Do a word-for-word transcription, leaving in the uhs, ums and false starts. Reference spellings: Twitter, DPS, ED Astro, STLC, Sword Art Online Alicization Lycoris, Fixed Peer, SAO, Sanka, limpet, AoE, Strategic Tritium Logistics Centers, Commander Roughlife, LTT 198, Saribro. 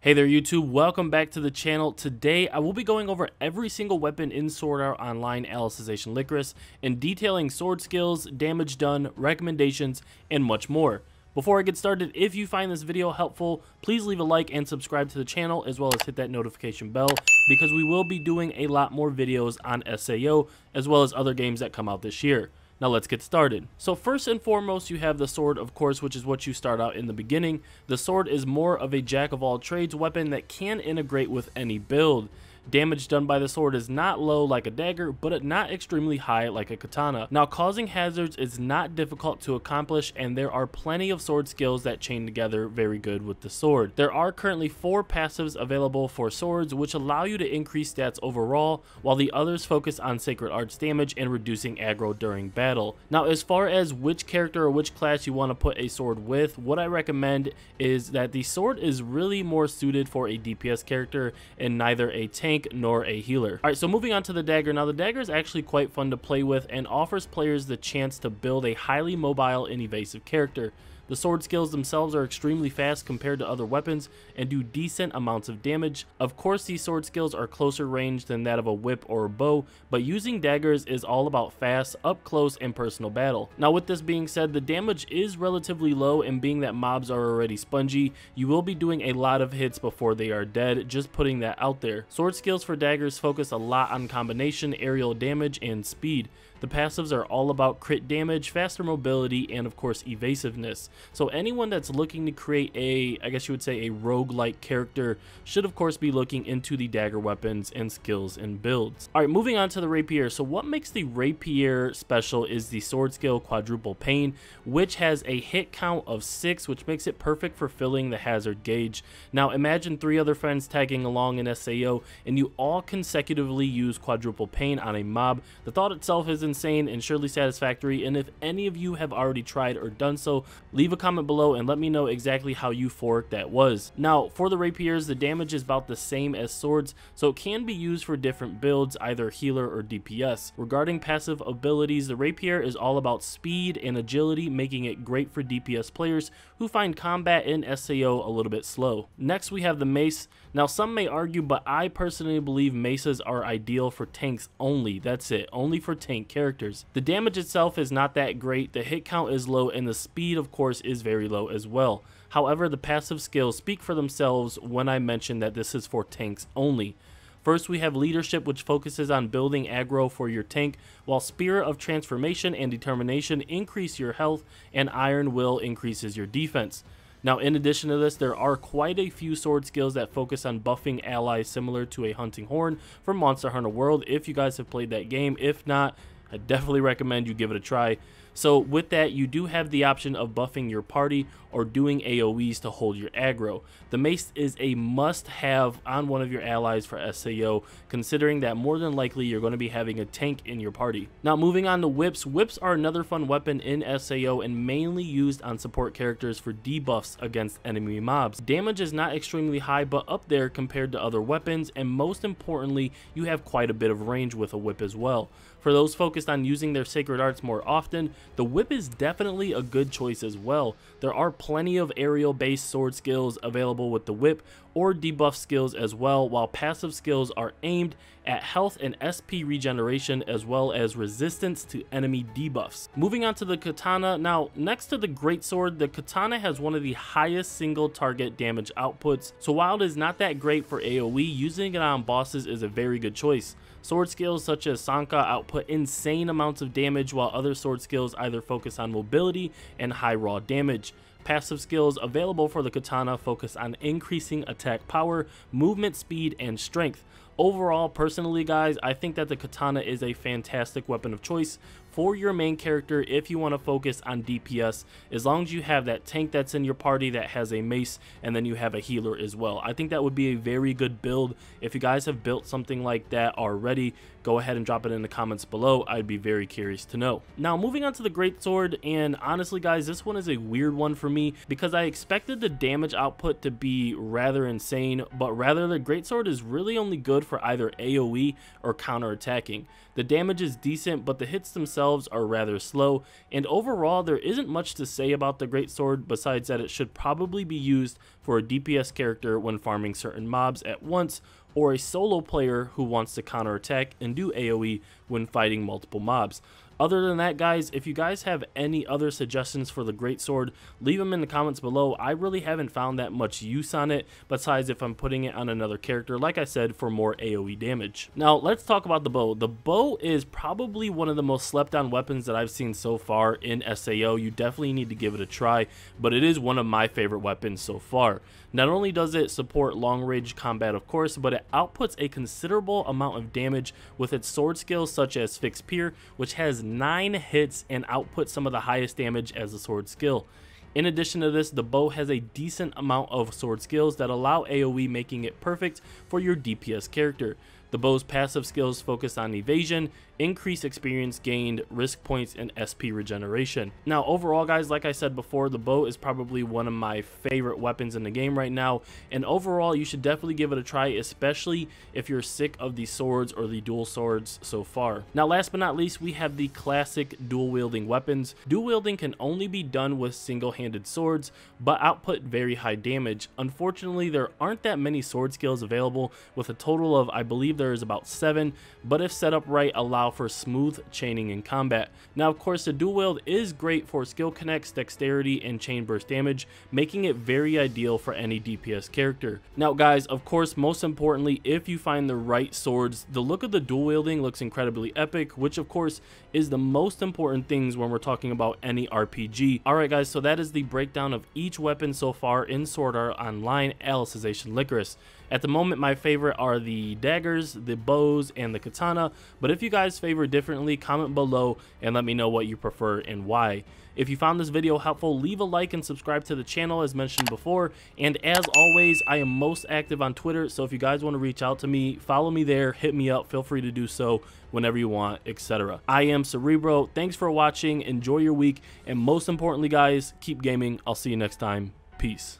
Hey there YouTube, welcome back to the channel. Today I will be going over every single weapon in Sword Art Online Alicization Lycoris and detailing sword skills, damage done, recommendations, and much more. Before I get started, if you find this video helpful, please leave a like and subscribe to the channel, as well as hit that notification bell, because we will be doing a lot more videos on S A O as well as other games that come out this year. Now let's get started. So first and foremost, you have the sword, of course, which is what you start out in the beginning. The sword is more of a jack of all trades weapon that can integrate with any build. Damage done by the sword is not low like a dagger, but not extremely high like a katana. Now, causing hazards is not difficult to accomplish, and there are plenty of sword skills that chain together very good with the sword. There are currently four passives available for swords, which allow you to increase stats overall, while the others focus on sacred arts damage and reducing aggro during battle. Now, as far as which character or which class you want to put a sword with, what I recommend is that the sword is really more suited for a D P S character and neither a tank nor a healer. All right, so moving on to the dagger. Now the dagger is actually quite fun to play with and offers players the chance to build a highly mobile and evasive character. The sword skills themselves are extremely fast compared to other weapons and do decent amounts of damage. Of course, these sword skills are closer range than that of a whip or a bow, but using daggers is all about fast, up close, and personal battle. Now with this being said, the damage is relatively low, and being that mobs are already spongy, you will be doing a lot of hits before they are dead, just putting that out there. Sword skills for daggers focus a lot on combination, aerial damage, and speed. The passives are all about crit damage, faster mobility, and of course evasiveness. So anyone that's looking to create a, I guess you would say, a roguelike character should of course be looking into the dagger weapons and skills and builds. All right, moving on to the rapier. So what makes the rapier special is the sword skill quadruple pain, which has a hit count of six, which makes it perfect for filling the hazard gauge. Now imagine three other friends tagging along in S A O and you all consecutively use quadruple pain on a mob. The thought itself is insane and surely satisfactory, and if any of you have already tried or done so, leave a comment below and let me know exactly how euphoric that was. Now for the rapiers, the damage is about the same as swords, so it can be used for different builds, either healer or D P S. Regarding passive abilities, the rapier is all about speed and agility, making it great for D P S players who find combat in S A O a little bit slow. Next we have the mace. Now some may argue, but I personally believe maces are ideal for tanks only. That's it, only for tank characters. The damage itself is not that great, the hit count is low, and the speed of course is very low as well. However, the passive skills speak for themselves when I mention that this is for tanks only. First, we have Leadership, which focuses on building aggro for your tank, while Spirit of Transformation and Determination increase your health, and Iron Will increases your defense. Now, in addition to this, there are quite a few sword skills that focus on buffing allies, similar to a Hunting Horn from Monster Hunter World, if you guys have played that game. If not, I definitely recommend you give it a try. So with that, you do have the option of buffing your party or doing A O Es to hold your aggro. The mace is a must-have on one of your allies for S A O, considering that more than likely you're going to be having a tank in your party. Now moving on to whips. Whips are another fun weapon in S A O and mainly used on support characters for debuffs against enemy mobs. Damage is not extremely high, but up there compared to other weapons, and most importantly, you have quite a bit of range with a whip as well. For those focused on using their sacred arts more often, the whip is definitely a good choice as well. There are plenty of aerial based sword skills available with the whip or debuff skills as well, while passive skills are aimed at health and S P regeneration as well as resistance to enemy debuffs. Moving on to the katana. Now next to the greatsword, the katana has one of the highest single target damage outputs, so while it is not that great for A O E, using it on bosses is a very good choice. Sword skills such as Sanka output insane amounts of damage, while other sword skills either focus on mobility and high raw damage. Passive skills available for the katana focus on increasing attack power, movement speed, and strength. Overall, personally guys, I think that the katana is a fantastic weapon of choice for your main character if you want to focus on D P S, as long as you have that tank that's in your party that has a mace, and then you have a healer as well. I think that would be a very good build. If you guys have built something like that already, go ahead and drop it in the comments below. I'd be very curious to know. Now moving on to the greatsword, and honestly guys, this one is a weird one for me because I expected the damage output to be rather insane, but rather the greatsword is really only good for either AoE or counterattacking. The damage is decent, but the hits themselves are rather slow, and overall there isn't much to say about the Greatsword besides that it should probably be used for a D P S character when farming certain mobs at once, or a solo player who wants to counterattack and do AoE when fighting multiple mobs. Other than that, guys, if you guys have any other suggestions for the Greatsword, leave them in the comments below. I really haven't found that much use on it, besides if I'm putting it on another character, like I said, for more AoE damage. Now, let's talk about the bow. The bow is probably one of the most slept on weapons that I've seen so far in S A O. You definitely need to give it a try, but it is one of my favorite weapons so far. Not only does it support long-range combat, of course, but it outputs a considerable amount of damage with its sword skills, such as Fixed Peer, which has nine hits and output some of the highest damage as a sword skill. In addition to this, the bow has a decent amount of sword skills that allow AoE, making it perfect for your D P S character. The bow's passive skills focus on evasion, increase experience gained, risk points, and S P regeneration. Now, overall, guys, like I said before, the bow is probably one of my favorite weapons in the game right now, and overall, you should definitely give it a try, especially if you're sick of the swords or the dual swords so far. Now, last but not least, we have the classic dual-wielding weapons. Dual-wielding can only be done with single-handed swords, but output very high damage. Unfortunately, there aren't that many sword skills available, with a total of, I believe, there is about seven, but if set up right, allow for smooth chaining in combat. Now, of course, the dual wield is great for skill connects, dexterity, and chain burst damage, making it very ideal for any D P S character. Now, guys, of course, most importantly, if you find the right swords, the look of the dual wielding looks incredibly epic, which of course is the most important things when we're talking about any R P G. Alright, guys, so that is the breakdown of each weapon so far in Sword Art Online Alicization Lycoris. At the moment, my favorite are the daggers, the bows, and the katana, but if you guys favor differently, comment below and let me know what you prefer and why. If you found this video helpful, leave a like and subscribe to the channel as mentioned before, and as always, I am most active on Twitter, so if you guys want to reach out to me, follow me there, hit me up, feel free to do so whenever you want, etc. I am Saribro, thanks for watching, enjoy your week, and most importantly, guys, keep gaming. I'll see you next time. Peace.